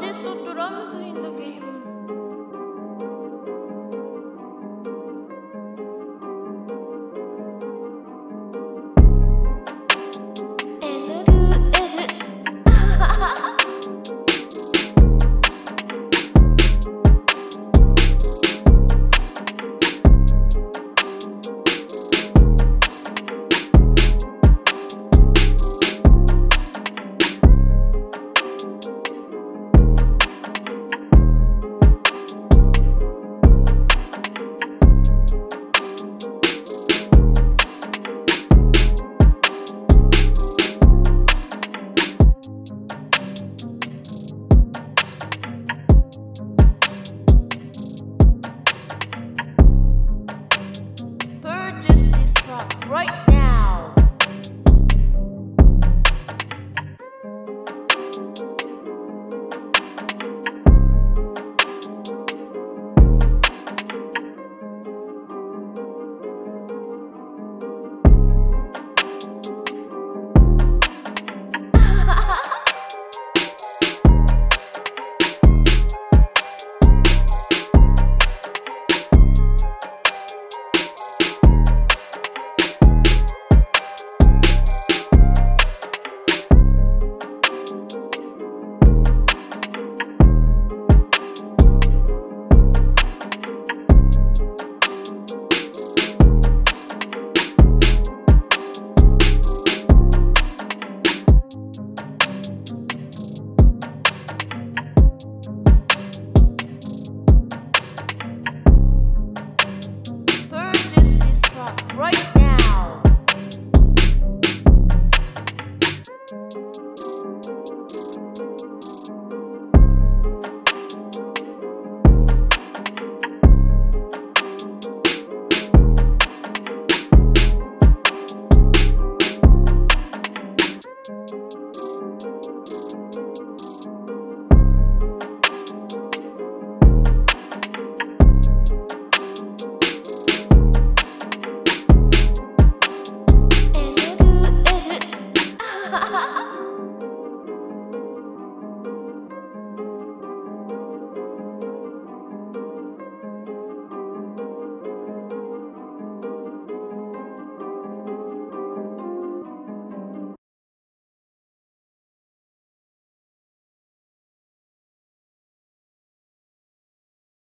these two drums in the game.